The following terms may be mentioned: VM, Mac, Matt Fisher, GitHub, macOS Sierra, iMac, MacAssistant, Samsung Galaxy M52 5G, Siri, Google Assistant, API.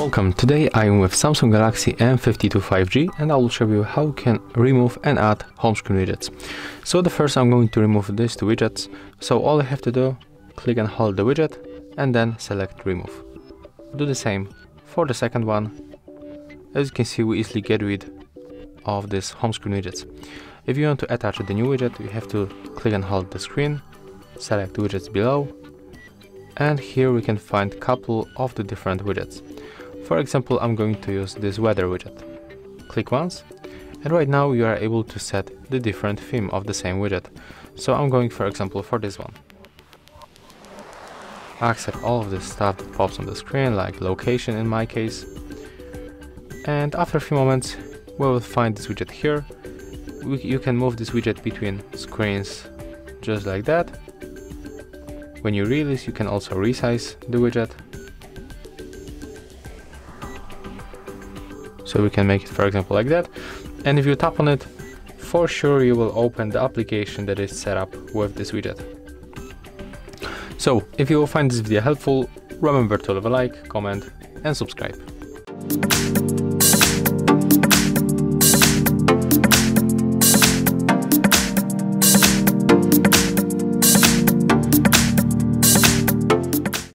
Welcome, today I am with Samsung Galaxy M52 5G and I will show you how you can remove and add home screen widgets. So the first I'm going to remove these two widgets. So all I have to do, click and hold the widget and then select remove. Do the same for the second one. As you can see, we easily get rid of these home screen widgets. If you want to attach the new widget, you have to click and hold the screen, select widgets below, and here we can find a couple of the different widgets. For example, I'm going to use this weather widget. Click once, and right now you are able to set the different theme of the same widget. So I'm going, for example, for this one. I accept all of the stuff that pops on the screen, like location in my case. And after a few moments, we will find this widget here. You can move this widget between screens just like that. When you release, you can also resize the widget. So we can make it, for example, like that. And if you tap on it, for sure you will open the application that is set up with this widget. So if you will find this video helpful, remember to leave a like, comment, and subscribe.